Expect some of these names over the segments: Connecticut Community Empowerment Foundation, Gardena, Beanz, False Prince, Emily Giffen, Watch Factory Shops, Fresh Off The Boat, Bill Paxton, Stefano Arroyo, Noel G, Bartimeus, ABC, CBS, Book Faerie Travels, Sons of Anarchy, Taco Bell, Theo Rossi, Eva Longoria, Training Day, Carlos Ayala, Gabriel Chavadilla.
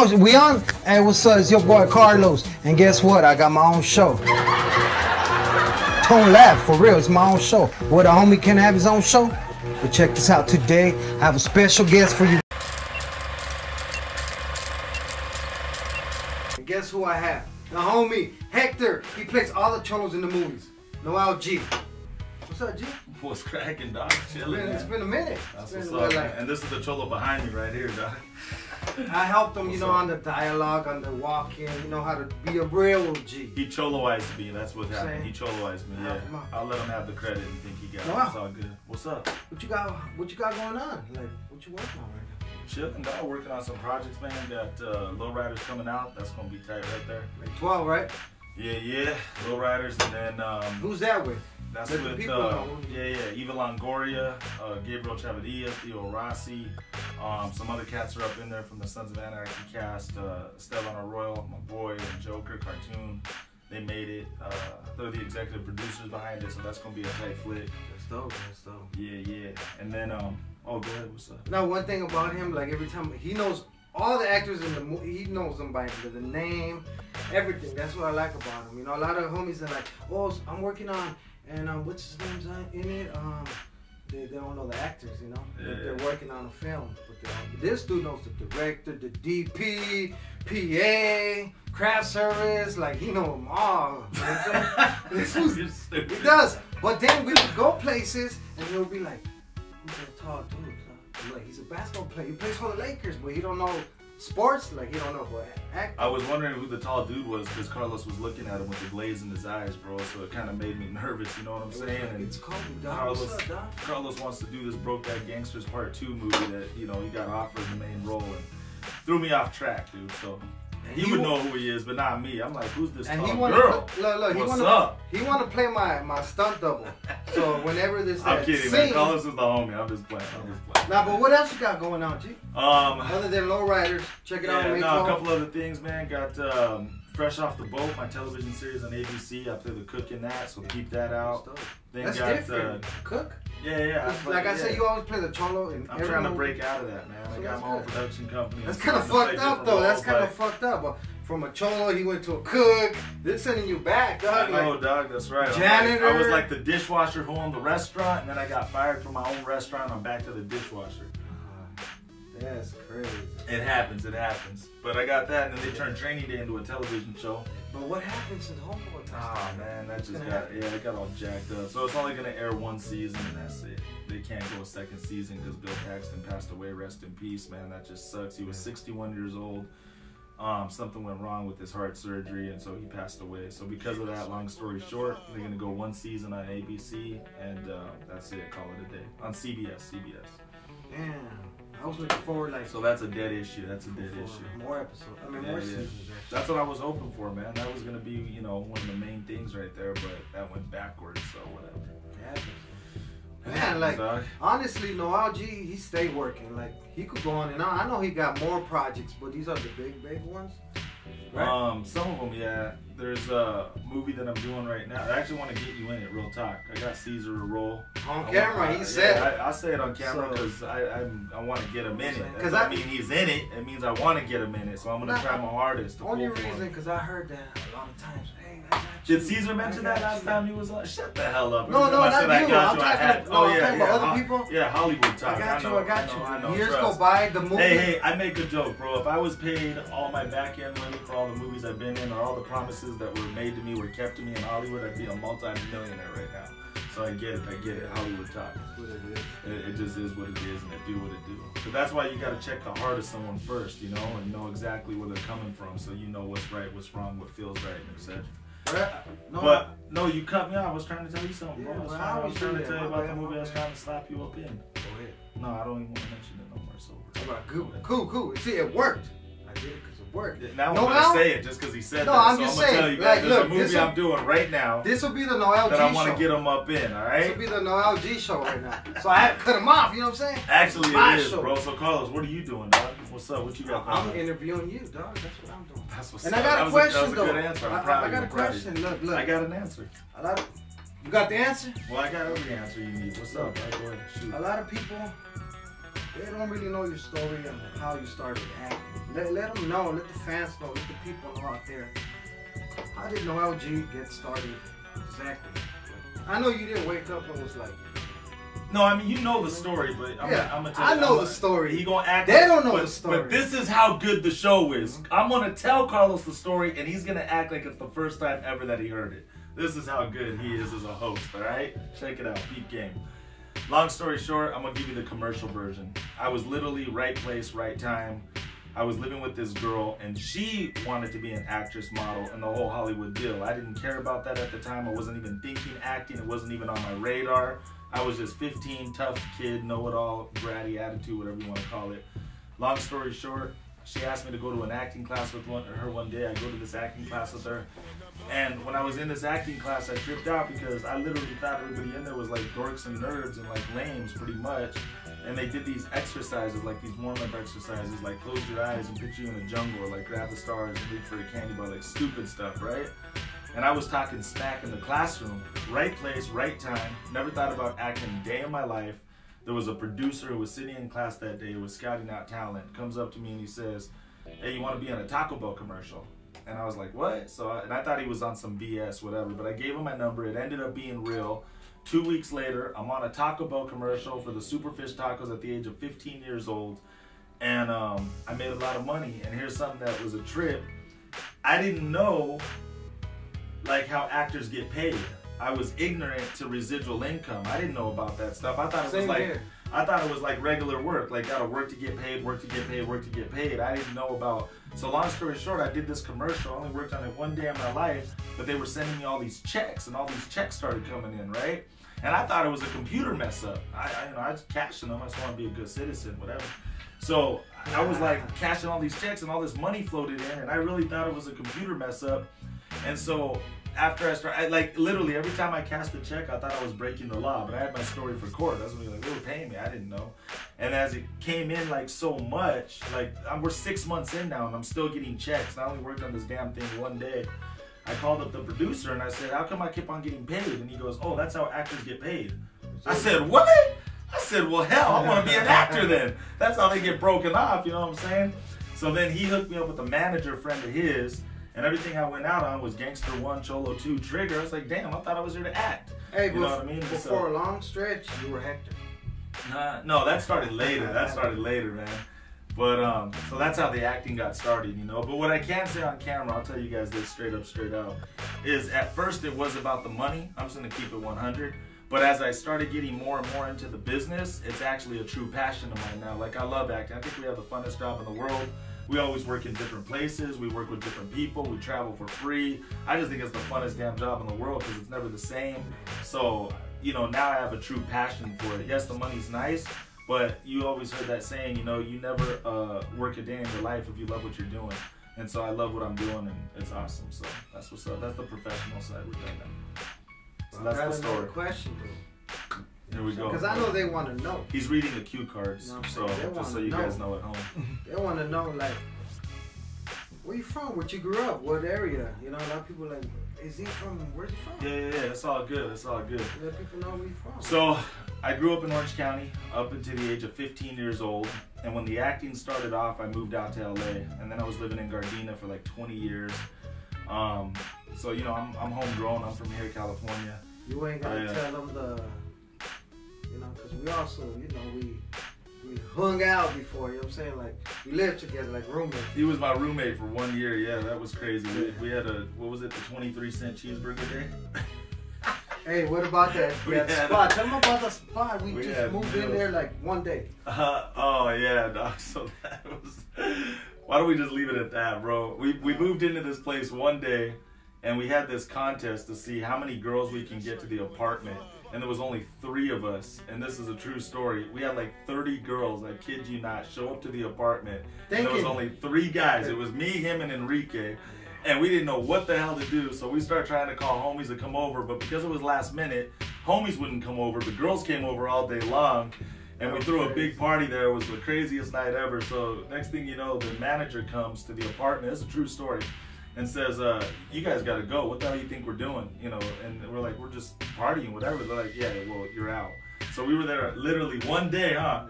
Oh, we on? Hey, what's up? It's your boy Carlos. And guess what? I got my own show. Don't laugh, for real. It's my own show. What, a homie can have his own show? But check this out. Today, I have a special guest for you. And guess who I have? The homie, Hector. He plays all the cholos in the movies. Noel G. What's up, G? What's cracking, Doc? Chilling. It's been a minute. That's what's up, man. And this is the cholo behind me right here, Doc. I helped him, you know, on the dialogue, on the walk-in, you know, how to be a real G. He choloized me, that's what happened. He choloized me, yeah. I'll let him have the credit and think he got it. It's all good. What's up? What you got going on? Like, what you working on right now? Chilling, dog. Working on some projects, man. Got Lowriders coming out. That's going to be tight right there. Like 12, right? Yeah, yeah. Lowriders, and then... who's that with? That's with, Eva Longoria, Gabriel Chavadilla, Theo Rossi, some other cats are up in there from the Sons of Anarchy cast, Stefano Arroyo, my boy, and Joker, Cartoon, they made it, they're the executive producers behind it, so that's going to be a tight flick. That's dope, that's dope. Yeah, yeah, and then, oh, go ahead, what's up? Now, one thing about him, like, every time, he knows all the actors in the movie, he knows them by the name, everything, that's what I like about him, you know, a lot of homies are like, oh, I'm working on... And what's his name's in it? They don't know the actors, you know? Yeah. They're working on a film. But this dude knows the director, the DP, PA, craft service. Like, he knows them all. He does. But then we would go places, and he'll be like, who's that tall dude? Like, he's a basketball player. He plays for the Lakers, but he don't know sports. Like, he don't know what acting. I was wondering who the tall dude was because Carlos was looking at him with the glaze in his eyes, bro. So it kind of made me nervous. You know what I'm saying? Like, it's cold, Carlos wants to do this Brokeback Gangsters Part 2 movie that you know he got offered the main role and threw me off track, dude. So he would know who he is, but not me. I'm like, who's this tall girl? Look, what's up? He want to play my stunt double. So whenever this, I'm kidding, man. Carlos is the homie. I'm just playing. Nah, but what else you got going on, G? Other than Lowriders, check it out. No, a couple other things, man. Got Fresh Off The Boat, my television series on ABC. I play the cook in that, so keep that out. Then that's got, different. Cook? Yeah, yeah. Like I said, you always play the cholo. I'm trying to break out of that, man. So I got my own production company. That's kind of fucked up, though. That's kind of fucked up. From a cholo, he went to a cook. They're sending you back, dog. I know, like, dog. That's right. Janitor. I was like the dishwasher who owned the restaurant, and then I got fired from my own restaurant, and I'm back to the dishwasher. That's crazy. It happens, it happens. But I got that, and then they turned Training Day into a television show. But what happened since Homeboy? Ah, man, that just got, yeah, it got all jacked up. So it's only going to air one season, and that's it. They can't go a second season because Bill Paxton passed away. Rest in peace, man. That just sucks. He was 61 years old. Something went wrong with his heart surgery, and so he passed away. So because of that, long story short, they're going to go one season on ABC, and that's it. Call it a day. On CBS. Damn. I was looking forward, like... So that's a dead issue. That's a dead issue. More episodes. I mean, more seasons. That's what I was hoping for, man. That was going to be, you know, one of the main things right there, but that went backwards, so whatever. Yeah. Man, like, honestly, Noel G, he stayed working. Like, he could go on and on. I know he got more projects, but these are the big, big ones. Right? Some of them, yeah. There's a movie that I'm doing right now. I actually want to get you in it, real talk. I got Caesar to roll. On camera, he said. Yeah, I say it on camera because I want to get him in it. Because I mean, he's in it. It means I want to get him in it. So I'm going to try my hardest. The only reason, because I heard that a lot of times. Hey, did Caesar mention that last time he was on? Shut the hell up. No, no, not you. I'm talking about other people. Yeah, Hollywood talk. I got you. Years go by, the movie. Hey, I make a joke, bro. If I was paid all my back end money for all the movies I've been in or all the promises that were made to me were kept to me in Hollywood, I'd be a multi-millionaire right now. So I get it. Hollywood talk. That's what it is. It just is what it is, and they do what it do. But that's why you got to check the heart of someone first, you know, and know exactly where they're coming from, so you know what's right, what's wrong, what feels right, etc. No, but no, you cut me off. I was trying to tell you something, bro. I was trying to tell you about the movie. I was trying to slap you up in. Go ahead. No, I don't even want to mention it no more. It's over. Right, cool. See, it worked. I did it because it worked. Yeah, now I'm gonna say it just because he said that. I'm just saying. There's a movie I'm doing right now. This will be the Noel G show. I want to get him up in. All right. This will be the Noel G show right now. So I had to cut him off. You know what I'm saying? Actually, it is, bro. So Carlos, what are you doing, dog? What's up? What you got? I'm interviewing you, dog. That's what I'm doing. That's what's up. And I got a question, though. I got a question. Look. I got an answer. You got the answer? Well, I got every answer you need. What's up? Right, go ahead. Shoot. A lot of people, they don't really know your story and how you started acting. Let them know. Let the fans know. Let the people know out there. How did Noel G get started exactly? I know you didn't wake up and was like. No, I mean, you know the story, but I'm going to tell you. I know the story. He gonna act like they don't know the story. But this is how good the show is. I'm going to tell Carlos the story, and he's going to act like it's the first time ever that he heard it. This is how good he is as a host, all right? Check it out. Peep game. Long story short, I'm going to give you the commercial version. I was literally right place, right time. I was living with this girl, and she wanted to be an actress, model, and the whole Hollywood deal. I didn't care about that at the time. I wasn't even thinking acting. It wasn't even on my radar. I was just 15, tough kid, know-it-all, bratty attitude, whatever you want to call it. Long story short, she asked me to go to an acting class with her one day. I go to this acting class with her. And when I was in this acting class, I tripped out because I literally thought everybody in there was like dorks and nerds and like lames pretty much. And they did these exercises, like these warm-up exercises, like close your eyes and picture you in a jungle, or like grab the stars and reach for a candy bar, like stupid stuff, right? And I was talking smack in the classroom. Right place, right time. Never thought about acting a day in my life. There was a producer who was sitting in class that day, who was scouting out talent. Comes up to me and he says, hey, you want to be on a Taco Bell commercial? And I was like, what? And I thought he was on some BS, whatever. But I gave him my number. It ended up being real. 2 weeks later, I'm on a Taco Bell commercial for the Superfish Tacos at the age of 15 years old. And I made a lot of money. And here's something that was a trip. I didn't know like how actors get paid. I was ignorant to residual income. I didn't know about that stuff. I thought it was like regular work, like gotta work to get paid, work to get paid, work to get paid. I didn't know about. So long story short, I did this commercial. I only worked on it one day in my life, but they were sending me all these checks, and all these checks started coming in, right? And I thought it was a computer mess up. I was cashing them. I just want to be a good citizen, whatever. So I was like cashing all these checks, and all this money floated in, and I really thought it was a computer mess up. And so after I started, like literally every time I cast a check, I thought I was breaking the law, but I had my story for court. That's when we were like, they were paying me, I didn't know. And as it came in like so much, like we're 6 months in now and I'm still getting checks. And I only worked on this damn thing one day. I called up the producer and I said, how come I keep on getting paid? And he goes, oh, that's how actors get paid. I said, what? I said, well, hell, I want to be an actor then. That's how they get broken off, you know what I'm saying? So then he hooked me up with a manager friend of his. And everything I went out on was Gangster 1, Cholo 2, Trigger. I was like, damn, I thought I was here to act. Hey, you know what I mean? But for a long stretch, you were Hector. Nah, no, that started later. That started later, man. But, so that's how the acting got started, you know. But what I can say on camera, I'll tell you guys this straight up, straight out, is at first it was about the money. I'm just going to keep it 100. But as I started getting more and more into the business, it's actually a true passion of mine now. Like, I love acting. I think we have the funnest job in the world. We always work in different places. We work with different people. We travel for free. I just think it's the funnest damn job in the world because it's never the same. So, you know, now I have a true passion for it. Yes, the money's nice, but you always heard that saying, you know, you never work a day in your life if you love what you're doing. And so I love what I'm doing, and it's awesome. So that's what's up. That's the professional side we're doing now. So that's the story. Question, dude. Here we go. Because I know they want to know. He's reading the cue cards, you know, so just so you guys know at home. They want to know, like, where you from? What you grew up? What area? You know, a lot of people are like, is he from? Where's he from? Yeah. It's all good. It's all good. Let people know where you from. So, I grew up in Orange County up until the age of 15 years old, and when the acting started off, I moved out to LA, and then I was living in Gardena for like 20 years. So you know, I'm homegrown. I'm from here, California. You ain't gotta tell them the. You know, because we also, you know, we hung out before, you know what I'm saying? Like, we lived together, like roommates. He was my roommate for 1 year, yeah, that was crazy. We had a, what was it, the 23-cent cheeseburger day? Hey, what about that, spot? Tell them about the spot. We just moved in there, like, one day. Oh, yeah, dog, so that was... Why don't we just leave it at that, bro? We moved into this place one day, and we had this contest to see how many girls we can get to the apartment. And there was only 3 of us, and this is a true story. We had like 30 girls, I kid you not, show up to the apartment. And there was only 3 guys. It was me, him, and Enrique. And we didn't know what the hell to do, so we started trying to call homies to come over. But because it was last minute, homies wouldn't come over, but girls came over all day long. And we threw a big party there. It was the craziest night ever. So next thing you know, the manager comes to the apartment. It's a true story. And says, you guys gotta go. What the hell do you think we're doing? You know, and we're like, we're just partying, whatever. They're like, yeah, well, you're out. So we were there literally one day, huh?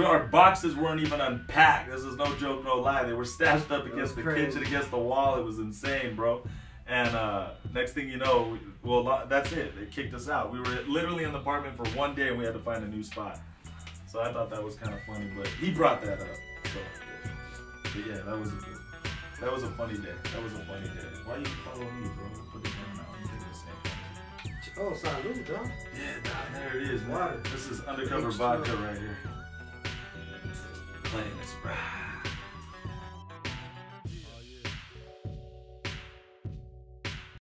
Our boxes weren't even unpacked. This is no joke, no lie. They were stashed up against the kitchen, against the wall. It was insane, bro. And next thing you know, well, that's it. They kicked us out. We were literally in the apartment for one day, and we had to find a new spot. So I thought that was kind of funny, but he brought that up. So, but yeah, that was a good. That was a funny day. That was a funny day. Why you follow me, bro? Put your hand out. Oh, salud, bro. Yeah, nah, there it is, man. This is undercover vodka right here. Playing this, bro.